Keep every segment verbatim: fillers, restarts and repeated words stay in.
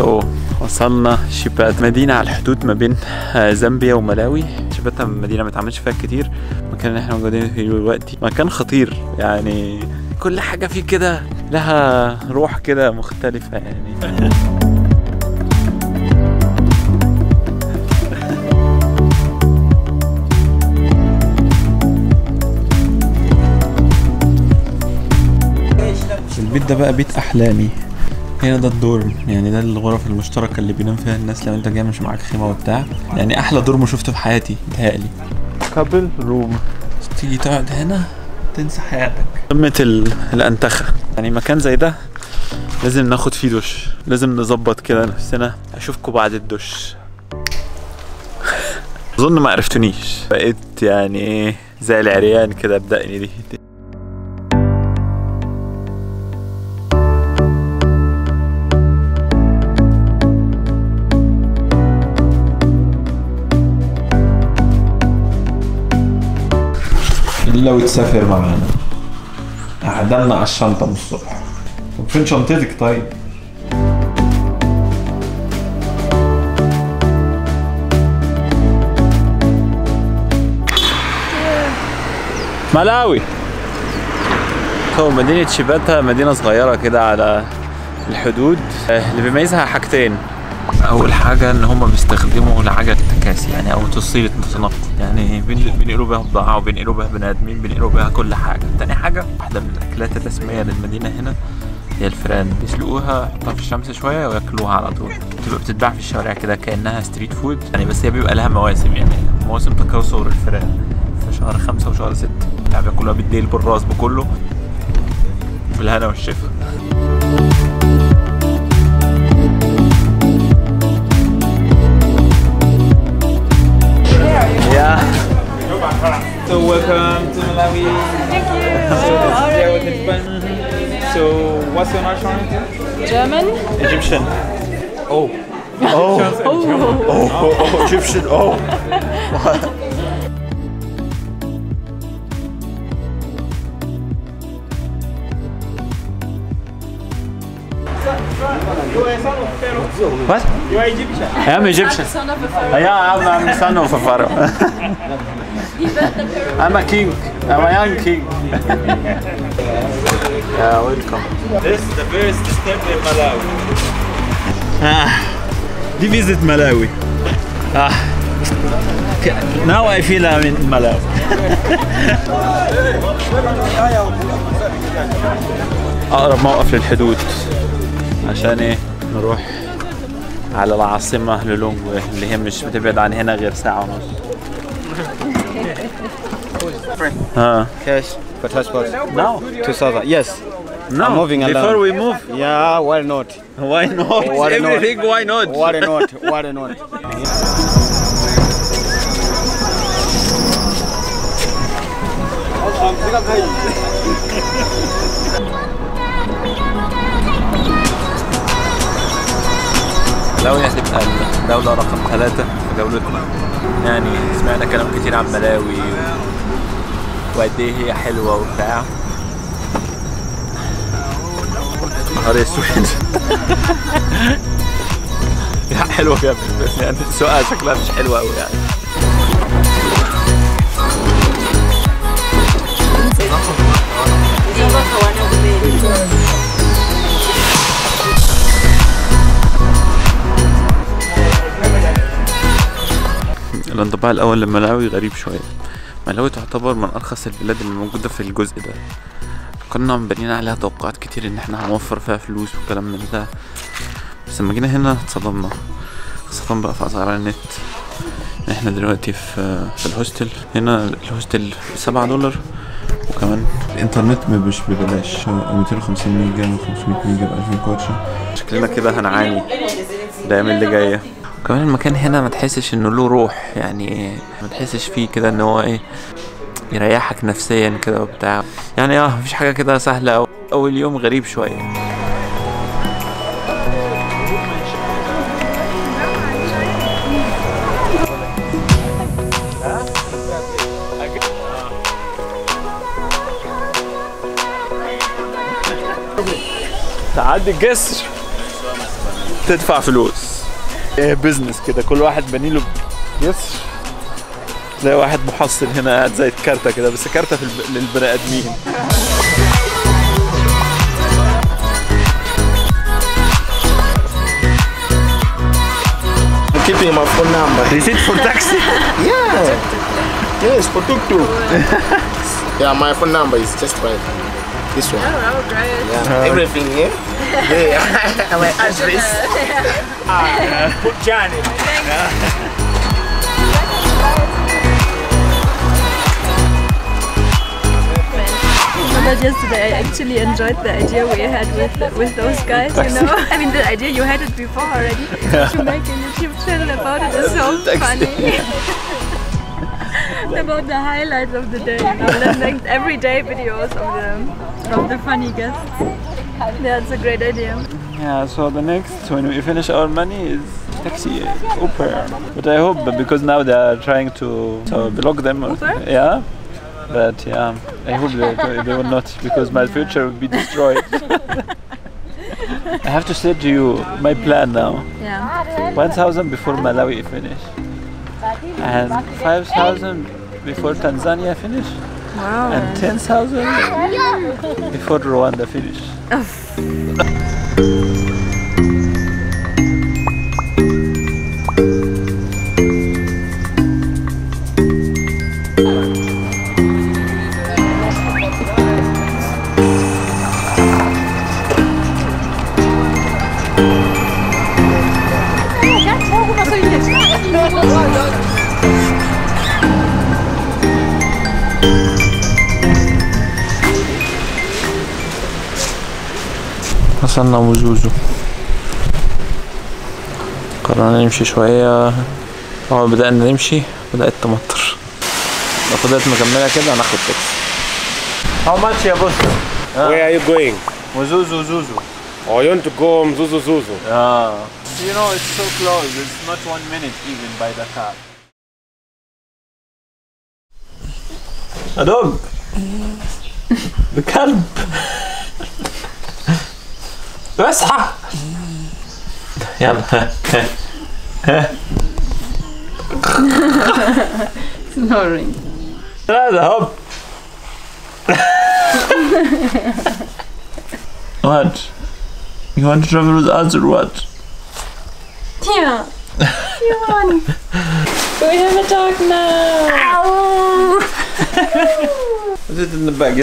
So وصلنا شيبات، مدينة على الحدود ما بين زامبيا وملاوي. شيبات مدينة ما اتعملش فيها كتير، المكان اللي احنا موجودين فيه دلوقتي مكان خطير، يعني كل حاجة فيه كده لها روح كده مختلفة يعني. البيت ده بقى بيت احلامي، هنا ده الدور، يعني ده الغرف المشتركه اللي بينام فيها الناس لو انت جاي مش معاك خيمه وبتاع، يعني احلى دور ما شفته في حياتي متهيألي. كابل روم، تيجي تقعد هنا تنسى حياتك. قمه الانتخه، يعني مكان زي ده لازم ناخد فيه دوش، لازم نظبط كده نفسنا. اشوفكم بعد الدوش. اظن ما عرفتنيش، بقيت يعني زي العريان كده بدقني دي. لو تسافر معانا قعدنا على الشنطة من الصبح. طب فين شنطتك طيب؟ ملاوي. طب مدينة شيباتا مدينة صغيرة كده على الحدود، اللي بيميزها حاجتين. أول حاجة إن هما بيستخدموا العجل التكاسي، يعني أو توصيلة متنقل، يعني بينقلوا بيها بضاعة وبينقلوا بيها بني آدمين، بينقلوا بيها كل حاجة. تاني حاجة، واحدة من الأكلات الرسمية للمدينة هنا هي الفران، بيسلقوها يحطوها في الشمس شوية وياكلوها على طول. بتبقى بتتباع في الشوارع كده كأنها ستريت فود يعني، بس هي بيبقى لها مواسم، يعني مواسم تكاثر الفران في شهر خمسة وشهر ستة، يعني بياكلوها بالليل بالراس بكله، في الهنا والشفا. So welcome to Malawi. Thank you. Yeah, with Japan. So what's your nationality? German. Egyptian. Oh. Oh. Oh. Oh. Oh. Oh. Egyptian. Oh. What? You are Egyptian. I am Egyptian. Son of a pharaoh. Yeah, I'm, I'm son of a pharaoh. I'm a king. I'm a young king. Yeah, welcome. This is the first step in Malawi. Ah, we visit Malawi. Ah, now I feel I'm in Malawi. أقرب موقف للحدود عشان إيه نروح على العاصمة ليلونغوي اللي هي مش بتبعد عن هنا غير ساعة ونص. Uh. Cash for passport. Now to South. Yes. Now moving along. Before we move. Yeah. Why not? Why not? Why Everything. Not? Why not? Why not? Why not? ملاوي هتبقى الدولة رقم ثلاثة في جولتنا، يعني سمعنا كلام كتير عن ملاوي وقد ايه هي حلوة وبتاع. نهار اسود حلوة يا ابني، بس يعني سواقها شكلها مش حلوة أوي يعني. الانطباع الأول لملاوي غريب شوية. ملاوي تعتبر من أرخص البلاد اللي موجودة في الجزء ده، كنا مبنيين عليها توقعات كتير إن احنا هنوفر فيها فلوس وكلام من ده، بس لما جينا هنا اتصدمنا، خاصة بقى في أسعار النت. احنا دلوقتي في في الهوستل، هنا الهوستل سبعة دولار، وكمان الإنترنت مش ببلاش، مئتين وخمسين ميجا وخمسمية ميجا بألفين كوتشة. شكلنا كده هنعاني الأيام اللي جاية. كمان المكان هنا ما تحسش انه له روح، يعني ما تحسش فيه كده ان هو ايه يريحك نفسيا كده وبتاع، يعني اه مفيش حاجه كده سهله. أو اول يوم غريب شويه. تعدي الجسر. تدفع فلوس. ايه بزنس كده، كل واحد بنيله يسر. تلاقي واحد محصل هنا قاعد زي الكارتة كده، بس كارتة للبني ادمين. Keeping my phone number. Is it for taxi? Yeah. Yes, for tuk-tuk. Yeah, my phone number is just right. This one. Oh, oh great. Yeah. Uh, Everything here. Yeah. Yeah. My address. Put Johnny. Yesterday I actually enjoyed the idea we had with with those guys, you know. I mean, the idea you had it before already to make a YouTube channel about it is so funny. About the highlights of the day, like everyday videos of the of the funny guests. That's a great idea. Yeah. So the next, when we finish our money, is taxi, Uber. But I hope, because now they are trying to, to block them. Uber? Yeah. But yeah, I hope they, they will not, because my future will be destroyed. I have to say to you my plan now. Yeah. one thousand before Malawi finish, and five thousand before Tanzania finish, wow. And ten thousand before Rwanda finish. وصلنا وزوزو، قررنا نمشي شوية. أول بدأنا نمشي بدأت تمطر، لو فضلت مكملة كده هناخد تاكسي. How much يا بوسة؟ Where are you going? وزوزو زوزو. Oh, you want to go Zuzu Zuzu? Yeah. You know, it's so close. It's not one minute even by the car. A dog. The كلب. اصحى. يلا. Snoring. هذا هوب. What? You want to travel with us or what? Yeah. Come on. We have a dog now. Ow! Put it in the bag.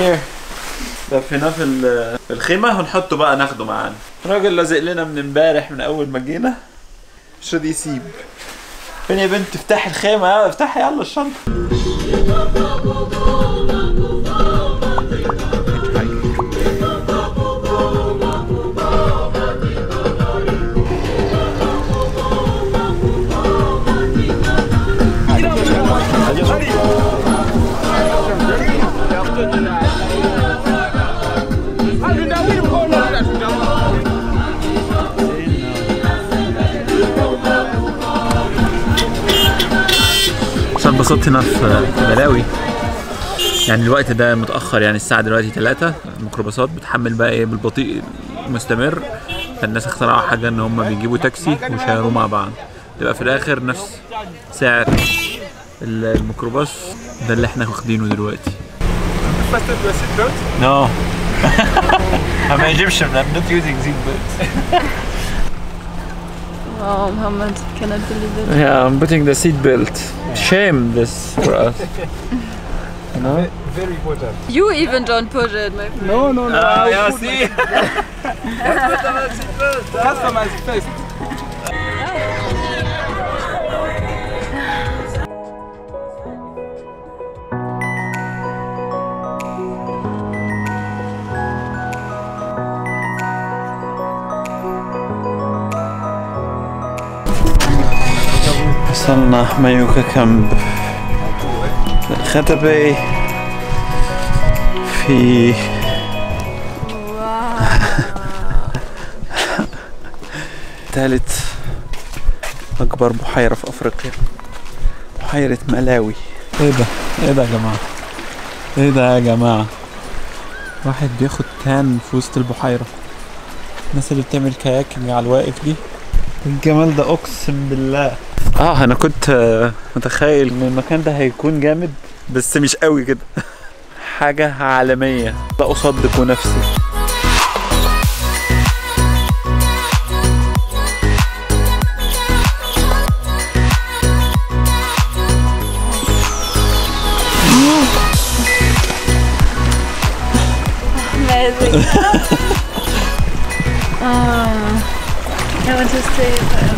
Here. دفيناه في الخيمة ونحطه بقى ناخده معانا. الراجل لازق لنا من امبارح من أول ما جينا مش راضي يسيب. فين يا بنت افتحي الخيمة، افتحي يلا الشنطة. اتبسطت هنا في ملاوي، يعني الوقت ده متأخر، يعني الساعة دلوقتي تلاتة، الميكروباصات بتحمل بقى ايه بالبطيء المستمر، فالناس اخترعوا حاجة ان هم بيجيبوا تاكسي ويشيروا مع بعض، تبقى في الآخر نفس سعر الميكروباص ده اللي احنا واخدينه دلوقتي. No. I'm Egyptian. I'm not using seat belts. Oh, Muhammad, cannot believe it. Yeah, I'm putting the seat belt. Shame this for us. You know? Very important. You even don't put it, my friend. No, no, no. Ah, yeah, see. Customize it first. وصلنا مايوكا كامب الختبي في ثالث أكبر بحيرة في أفريقيا، بحيرة ملاوي. إيه ده؟ إيه ده يا جماعة؟ إيه ده يا جماعة؟ واحد بياخد تان في وسط البحيرة. الناس اللي بتعمل كاياكينج على الواقف دي، الجمال ده اقسم بالله. اه انا كنت متخيل ان المكان ده هيكون جامد بس مش قوي كده. حاجه عالميه، لا اصدق نفسي. Amazing. Ah, I want to stay.